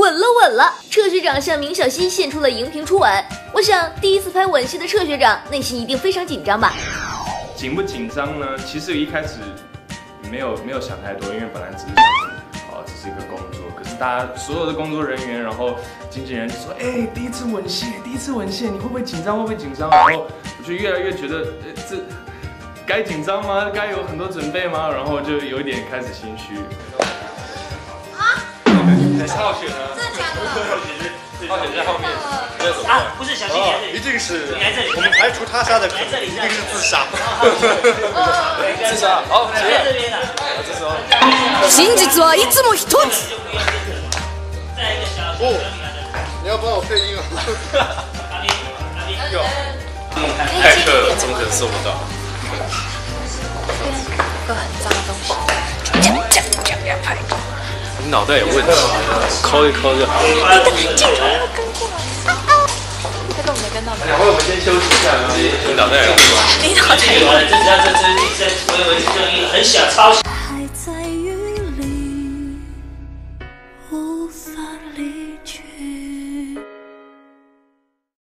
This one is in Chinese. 稳了稳了！彻学长向明晓溪献出了荧屏初吻。我想，第一次拍吻戏的彻学长内心一定非常紧张吧？紧不紧张呢？其实一开始没有想太多，因为本来只是只是一个工作。可是大家所有的工作人员，然后经纪人就说：“哎，第一次吻戏，第一次吻戏，你会不会紧张？会不会紧张？”然后我就越来越觉得，这该紧张吗？该有很多准备吗？然后就有点开始心虚。 浩雪呢？真的假的？浩雪在后面。啊，不是小心点，一定是你来这里。我们排除他杀的可能，一定是自杀。自杀。好，来这边了。自杀。真実はいつも一つ。哦，你要帮我配音啊？有。太扯了，怎么可能做不到？个很脏的东西。这样拍。 你脑袋有问题，抠一抠就好。你的镜头要跟过来。这个我没跟到。两位，我们先休息一下。你脑袋有问题。你脑袋有问题。我很想抄袭。还在雨里，无法离。